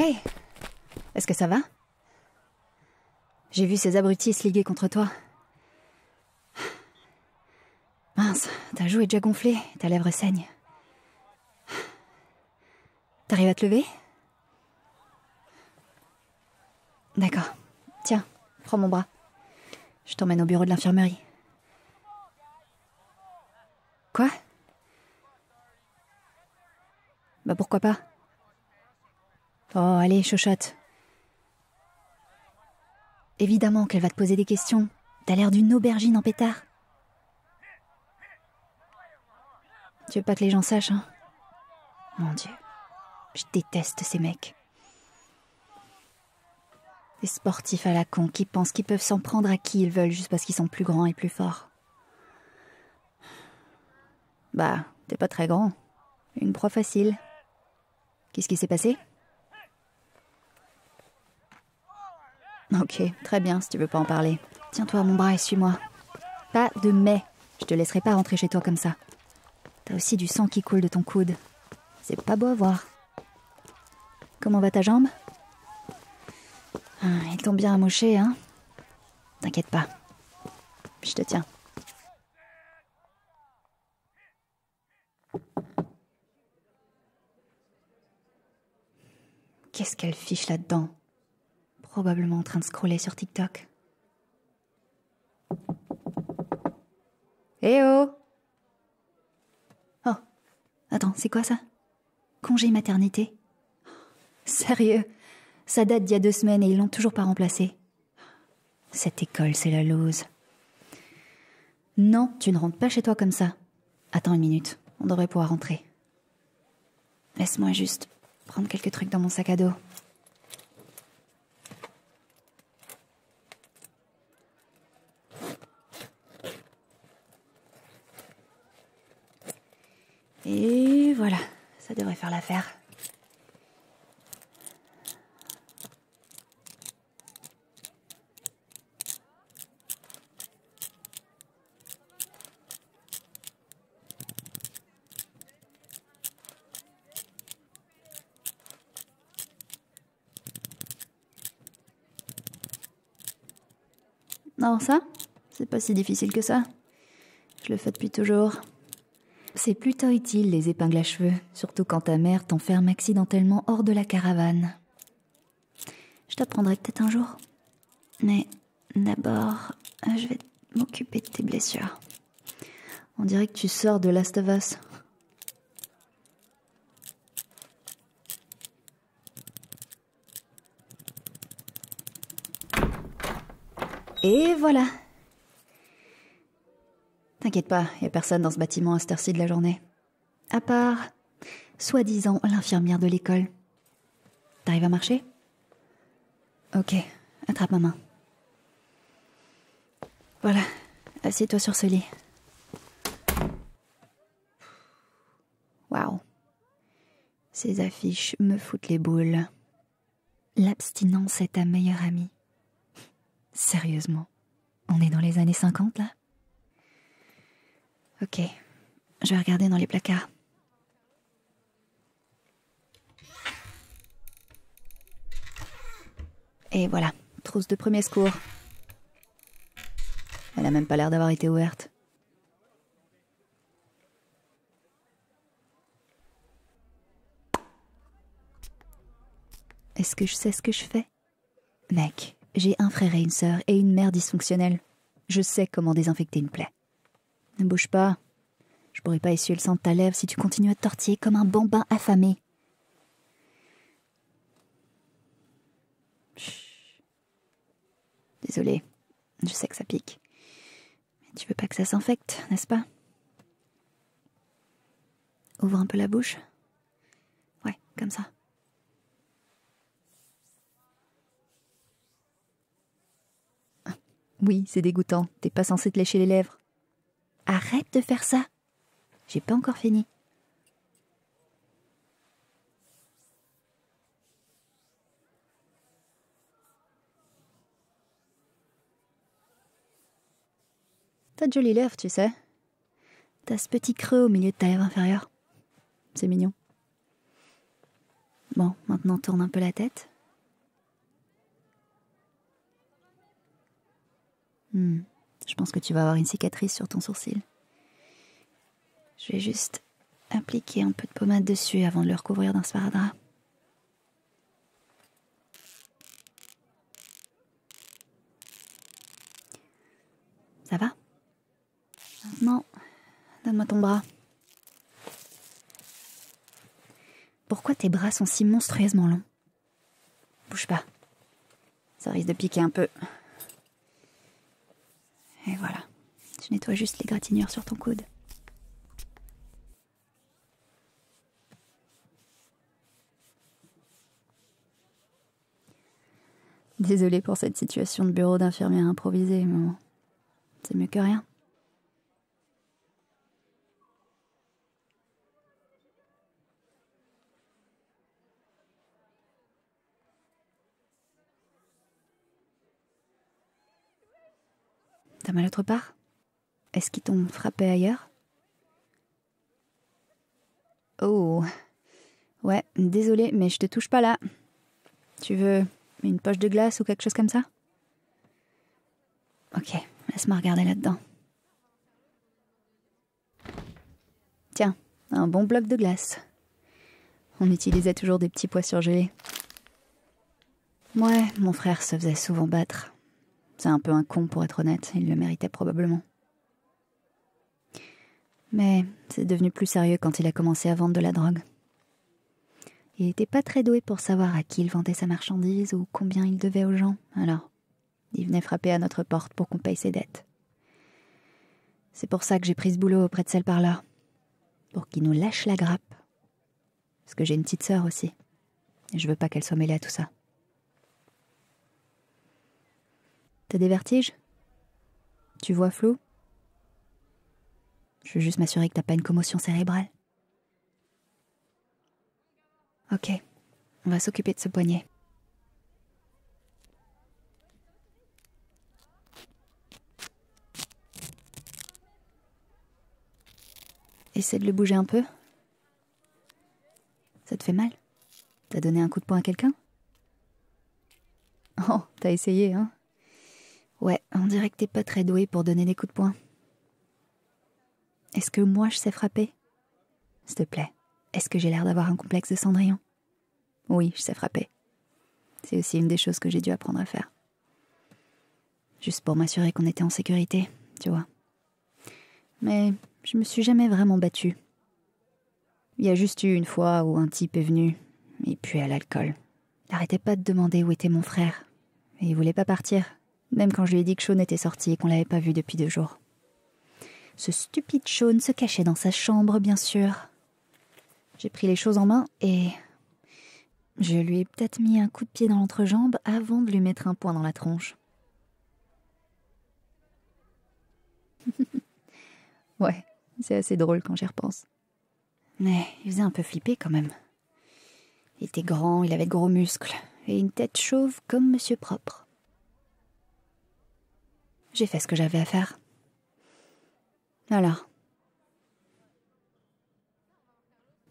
Hey, est-ce que ça va? J'ai vu ces abrutis se liguer contre toi. Mince, ta joue est déjà gonflée, ta lèvre saigne. T'arrives à te lever? D'accord. Tiens, prends mon bras. Je t'emmène au bureau de l'infirmerie. Quoi? Bah pourquoi pas? Oh, allez, chochotte. Évidemment qu'elle va te poser des questions. T'as l'air d'une aubergine en pétard. Tu veux pas que les gens sachent, hein? Mon Dieu, je déteste ces mecs. Des sportifs à la con qui pensent qu'ils peuvent s'en prendre à qui ils veulent juste parce qu'ils sont plus grands et plus forts. Bah, t'es pas très grand. Une proie facile. Qu'est-ce qui s'est passé? Ok, très bien, si tu veux pas en parler. Tiens-toi à mon bras et suis-moi. Pas de mais. Je te laisserai pas rentrer chez toi comme ça. T'as aussi du sang qui coule de ton coude. C'est pas beau à voir. Comment va ta jambe? Ils t'ont bien amoché, hein? T'inquiète pas. Je te tiens. Qu'est-ce qu'elle fiche là-dedans? Probablement en train de scroller sur TikTok. Eh oh! Oh, attends, c'est quoi ça? Congé maternité? Sérieux? Ça date d'il y a 2 semaines et ils l'ont toujours pas remplacé. Cette école, c'est la lose. Non, tu ne rentres pas chez toi comme ça. Attends une minute, on devrait pouvoir rentrer. Laisse-moi juste prendre quelques trucs dans mon sac à dos. Et voilà, ça devrait faire l'affaire. Non, ça, c'est pas si difficile que ça. Je le fais depuis toujours. C'est plutôt utile, les épingles à cheveux, surtout quand ta mère t'enferme accidentellement hors de la caravane. Je t'apprendrai peut-être un jour. Mais d'abord, je vais m'occuper de tes blessures. On dirait que tu sors de Last of Us. Et voilà. T'inquiète pas, y a personne dans ce bâtiment à cette heure-ci de la journée. À part, soi-disant, l'infirmière de l'école. T'arrives à marcher? Ok, attrape ma main. Voilà, assieds-toi sur ce lit. Waouh. Ces affiches me foutent les boules. L'abstinence est ta meilleure amie. Sérieusement, on est dans les années 50, là? Ok, je vais regarder dans les placards. Et voilà, trousse de premier secours. Elle a même pas l'air d'avoir été ouverte. Est-ce que je sais ce que je fais? Mec. J'ai un frère et une sœur et une mère dysfonctionnelle. Je sais comment désinfecter une plaie. Ne bouge pas. Je pourrais pas essuyer le sang de ta lèvre si tu continues à te tortiller comme un bambin affamé. Chut. Désolée, je sais que ça pique. Mais tu veux pas que ça s'infecte, n'est-ce pas? Ouvre un peu la bouche. Ouais, comme ça. Oui, c'est dégoûtant. T'es pas censé te lécher les lèvres. Arrête de faire ça. J'ai pas encore fini. T'as de jolies lèvres, tu sais. T'as ce petit creux au milieu de ta lèvre inférieure. C'est mignon. Bon, maintenant tourne un peu la tête. Je pense que tu vas avoir une cicatrice sur ton sourcil. Je vais juste appliquer un peu de pommade dessus avant de le recouvrir d'un sparadrap. Ça va? Maintenant, donne-moi ton bras. Pourquoi tes bras sont si monstrueusement longs? Bouge pas. Ça risque de piquer un peu. Et voilà. Je nettoie juste l'égratignure sur ton coude. Désolée pour cette situation de bureau d'infirmière improvisée, maman. C'est mieux que rien. T'as mal autre part? Est-ce qu'ils t'ont frappé ailleurs? Oh. Ouais, désolée, mais je te touche pas là. Tu veux une poche de glace ou quelque chose comme ça? Ok, laisse-moi regarder là-dedans. Tiens, un bon bloc de glace. On utilisait toujours des petits pois surgelés. Ouais, mon frère se faisait souvent battre. C'est un peu un con pour être honnête, il le méritait probablement. Mais c'est devenu plus sérieux quand il a commencé à vendre de la drogue. Il n'était pas très doué pour savoir à qui il vendait sa marchandise ou combien il devait aux gens, alors il venait frapper à notre porte pour qu'on paye ses dettes. C'est pour ça que j'ai pris ce boulot auprès de celle par là, pour qu'il nous lâche la grappe. Parce que j'ai une petite sœur aussi, et je veux pas qu'elle soit mêlée à tout ça. T'as des vertiges? Tu vois flou? Je veux juste m'assurer que t'as pas une commotion cérébrale. Ok, on va s'occuper de ce poignet. Essaie de le bouger un peu. Ça te fait mal? T'as donné un coup de poing à quelqu'un? Oh, t'as essayé, hein? Ouais, on dirait que t'es pas très douée pour donner des coups de poing. Est-ce que moi je sais frapper? S'il te plaît, est-ce que j'ai l'air d'avoir un complexe de Cendrillon? Oui, je sais frapper. C'est aussi une des choses que j'ai dû apprendre à faire. Juste pour m'assurer qu'on était en sécurité, tu vois. Mais je me suis jamais vraiment battue. Il y a juste eu une fois où un type est venu, il puait à l'alcool. Il n'arrêtait pas de demander où était mon frère, et il voulait pas partir. Même quand je lui ai dit que Sean était sorti et qu'on l'avait pas vu depuis 2 jours. Ce stupide Sean se cachait dans sa chambre, bien sûr. J'ai pris les choses en main et je lui ai peut-être mis un coup de pied dans l'entrejambe avant de lui mettre un poing dans la tronche. Ouais, c'est assez drôle quand j'y repense. Mais il faisait un peu flipper quand même. Il était grand, il avait de gros muscles et une tête chauve comme Monsieur Propre. J'ai fait ce que j'avais à faire. Alors,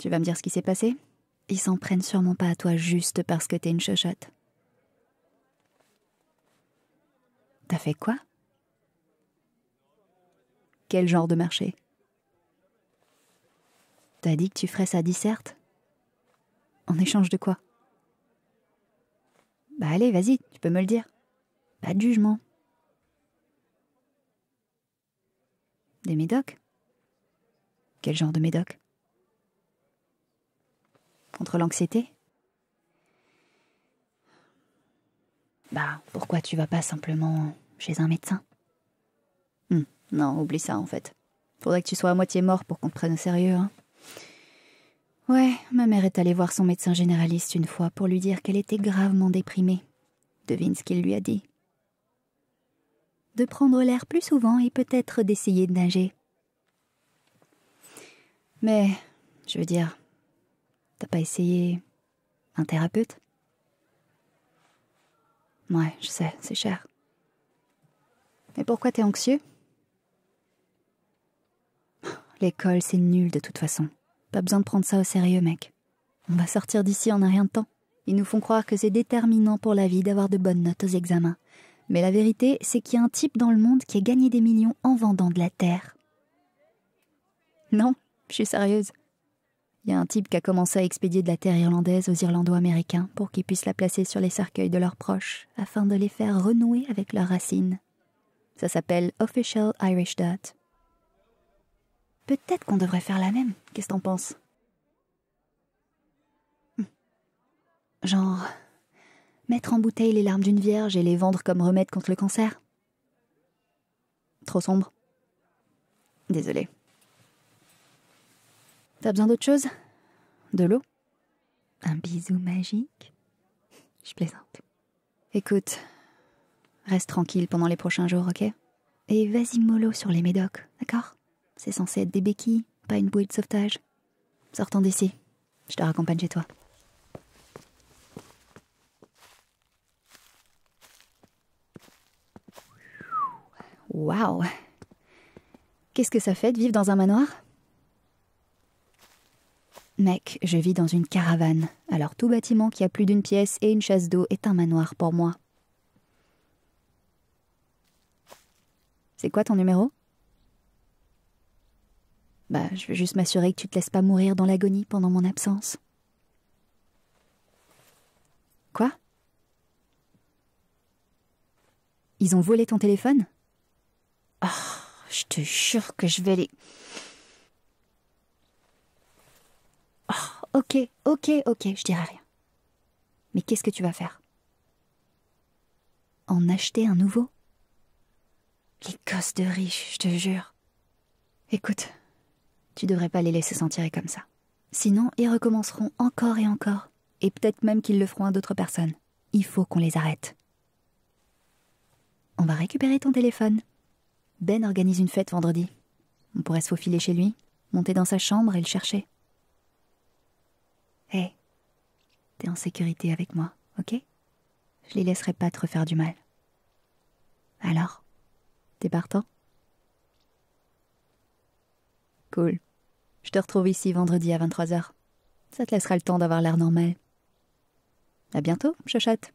tu vas me dire ce qui s'est passé? Ils s'en prennent sûrement pas à toi juste parce que t'es une chochotte. T'as fait quoi? Quel genre de marché? T'as dit que tu ferais ça disserte? En échange de quoi? Bah allez, vas-y, tu peux me le dire. Pas de jugement. Des médocs? Quel genre de médocs? Contre l'anxiété? Bah, pourquoi tu vas pas simplement chez un médecin? Non, oublie ça en fait. Faudrait que tu sois à moitié mort pour qu'on te prenne au sérieux, hein. Ouais, ma mère est allée voir son médecin généraliste une fois pour lui dire qu'elle était gravement déprimée. Devine ce qu'il lui a dit. De prendre l'air plus souvent et peut-être d'essayer de nager. Mais, je veux dire, t'as pas essayé un thérapeute? Ouais, je sais, c'est cher. Mais pourquoi t'es anxieux? L'école, c'est nul de toute façon. Pas besoin de prendre ça au sérieux, mec. On va sortir d'ici en un rien de temps. Ils nous font croire que c'est déterminant pour la vie d'avoir de bonnes notes aux examens. Mais la vérité, c'est qu'il y a un type dans le monde qui a gagné des millions en vendant de la terre. Non, je suis sérieuse. Il y a un type qui a commencé à expédier de la terre irlandaise aux Irlando-Américains pour qu'ils puissent la placer sur les cercueils de leurs proches afin de les faire renouer avec leurs racines. Ça s'appelle Official Irish Dirt. Peut-être qu'on devrait faire la même, qu'est-ce que t'en penses? Genre, mettre en bouteille les larmes d'une vierge et les vendre comme remède contre le cancer? Trop sombre? Désolée. T'as besoin d'autre chose? De l'eau? Un bisou magique? Je plaisante. Écoute, reste tranquille pendant les prochains jours, ok? Et vas-y mollo sur les médocs, d'accord? C'est censé être des béquilles, pas une bouée de sauvetage. Sortons d'ici, je te raccompagne chez toi. Waouh! Qu'est-ce que ça fait de vivre dans un manoir? Mec, je vis dans une caravane, alors tout bâtiment qui a plus d'une pièce et une chasse d'eau est un manoir pour moi. C'est quoi ton numéro? Bah, je veux juste m'assurer que tu te laisses pas mourir dans l'agonie pendant mon absence. Quoi? Ils ont volé ton téléphone? Oh, je te jure que je vais les... Ok, je dirai rien. Mais qu'est-ce que tu vas faire? En acheter un nouveau? Les gosses de riches, je te jure. Écoute, tu devrais pas les laisser s'en tirer comme ça. Sinon, ils recommenceront encore et encore. Et peut-être même qu'ils le feront à d'autres personnes. Il faut qu'on les arrête. On va récupérer ton téléphone. Ben organise une fête vendredi. On pourrait se faufiler chez lui, monter dans sa chambre et le chercher. Hé, hey, t'es en sécurité avec moi, ok? Je les laisserai pas te refaire du mal. Alors, t'es partant? Cool. Je te retrouve ici vendredi à 23 h. Ça te laissera le temps d'avoir l'air normal. À bientôt, chochotte.